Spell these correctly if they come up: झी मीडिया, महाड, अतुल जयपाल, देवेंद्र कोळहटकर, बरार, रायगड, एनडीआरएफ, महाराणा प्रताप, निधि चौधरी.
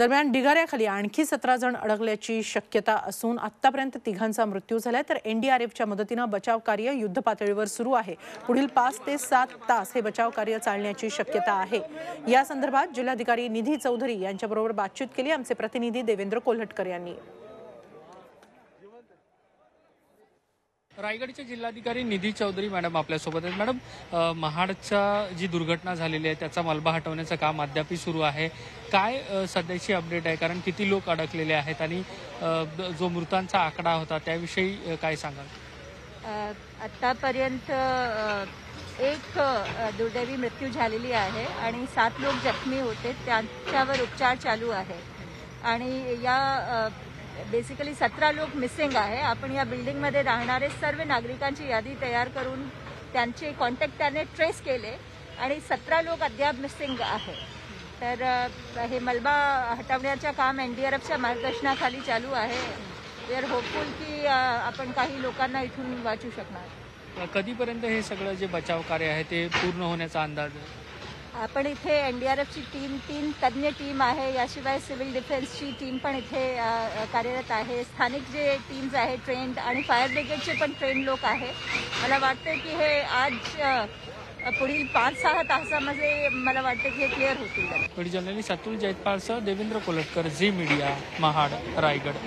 दरमियान ढिगाऱ्याखाली आणखी 17 जण अडकल्याची शक्यता असून आतापर्यंत तिघांचा मृत्यू झालाय, तर एनडीआरएफच्या मदतीने बचाव कार्य युद्ध पातळीवर सुरू आहे। पुढील 5 ते 7 तास हे बचाव कार्य चालण्याची शक्यता आहे। या संदर्भात जिल्हाधिकारी निधि चौधरी यांच्याबरोबर बातचीत केली आमचे प्रतिनिधी देवेंद्र कोळहटकर यांनी। रायगडचे जिल्हाधिकारी निधि चौधरी मॅडम आपल्यासोबत आहेत। मॅडम, महाडचा जी दुर्घटना झालेली आहे त्याचा मलबा हटवण्याचं काम अद्याप सुरू आहे, काय सध्याची अपडेट आहे? कारण किती लोक अडकलेले आहेत आणि जो मृतांचा आकडा होता त्याविषयी काय सांगाल? आतापर्यंत एक दुर्दैवी मृत्यू झालेली आहे आणि 7 लोक जखमी होते, त्यांच्यावर उपचार चालू आहे आणि या बेसिकली 17 लोग मिसिंग आहे। आपण या बिल्डिंग मध्ये राहणारे सर्व नागरिकांची यादी तयार करून त्यांचे कॉन्टॅक्ट त्याने ट्रेस केले आणि 17 लोग अद्याप मिसिंग आहे। तर हे मलबा हटवण्याचे काम एनडीआरएफच्या मार्गदर्शनाखाली चालू आहे। वी आर होपफुल की आपण काही लोकांना इथून वाचू शकणार। कधीपर्यंत हे सगळं जे बचाव कार्य आहे ते पूर्ण होण्याचा अंदाज आहे? आपण इथे एनडीआरएफची टीम, 3 तज्ञ टीम आहे, याशिवाय सिव्हिल डिफेन्सची टीम पण इथे कार्यरत आहे। स्थानिक जे टीम्स आहे ट्रेंड आणि फायर ब्रिगेडचे पण ट्रेंड लोक आहे। मला वाटतं की हे आज पुढील 5-6 तासामध्ये मला वाटतं की हे क्लिअर होतील। व्हिडिओ जर्नलिस्ट अतुल जयपालसह देवेंद्र कोळहटकर, झी मीडिया, महाड, रायगड।